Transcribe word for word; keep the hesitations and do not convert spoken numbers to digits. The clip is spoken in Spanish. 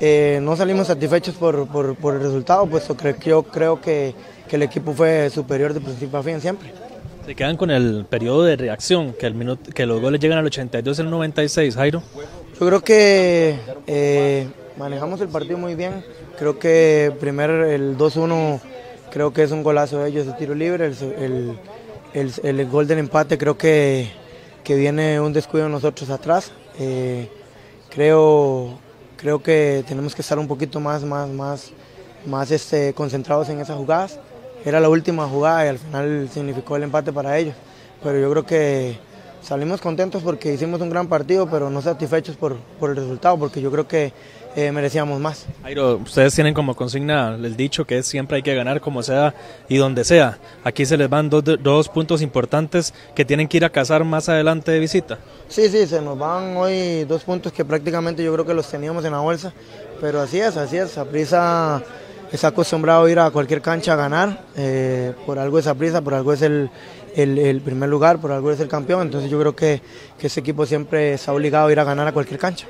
Eh, no salimos satisfechos por, por, por el resultado, puesto que yo creo que, que el equipo fue superior de principio a fin siempre. ¿Se quedan con el periodo de reacción, que, el minuto, que los goles llegan al ochenta y dos y al noventa y seis, Jairo? Yo creo que eh, manejamos el partido muy bien. Creo que primero el dos uno creo que es un golazo de ellos, el tiro libre, el, el, el, el gol del empate creo que, que viene un descuido de nosotros atrás. Eh, creo... Creo que tenemos que estar un poquito más, más, más, más este, concentrados en esas jugadas. Era la última jugada y al final significó el empate para ellos. Pero yo creo que salimos contentos porque hicimos un gran partido, pero no satisfechos por, por el resultado, porque yo creo que eh, merecíamos más. Jairo, ustedes tienen como consigna el dicho que es siempre hay que ganar como sea y donde sea. Aquí se les van dos, dos puntos importantes que tienen que ir a cazar más adelante de visita. Sí, sí, se nos van hoy dos puntos que prácticamente yo creo que los teníamos en la bolsa, pero así es, así es, Saprissa está acostumbrado a ir a cualquier cancha a ganar, eh, por algo es Saprissa, por algo es el, el, el primer lugar, por algo es el campeón, entonces yo creo que, que ese equipo siempre está obligado a ir a ganar a cualquier cancha.